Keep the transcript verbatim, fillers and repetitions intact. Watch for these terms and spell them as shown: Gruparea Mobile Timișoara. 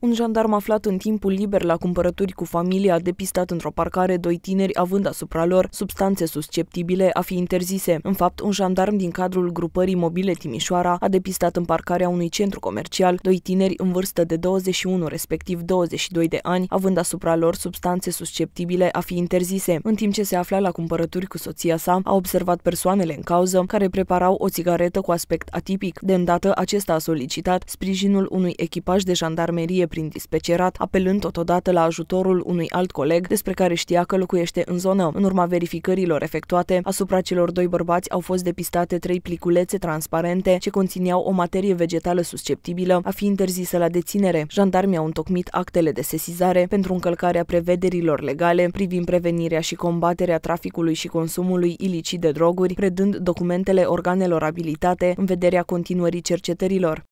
Un jandarm aflat în timpul liber la cumpărături cu familia a depistat într-o parcare doi tineri având asupra lor substanțe susceptibile a fi interzise. În fapt, un jandarm din cadrul Grupării Mobile Timișoara a depistat în parcarea unui centru comercial doi tineri în vârstă de douăzeci și unu, respectiv douăzeci și doi de ani, având asupra lor substanțe susceptibile a fi interzise. În timp ce se afla la cumpărături cu soția sa, a observat persoanele în cauză care preparau o țigaretă cu aspect atipic. De îndată, acesta a solicitat sprijinul unui echipaj de jandarmerie prin dispecerat, apelând totodată la ajutorul unui alt coleg despre care știa că locuiește în zonă. În urma verificărilor efectuate, asupra celor doi bărbați au fost depistate trei pliculețe transparente ce conțineau o materie vegetală susceptibilă a fi interzisă la deținere. Jandarmii au întocmit actele de sesizare pentru încălcarea prevederilor legale privind prevenirea și combaterea traficului și consumului ilicit de droguri, predând documentele organelor abilitate în vederea continuării cercetărilor.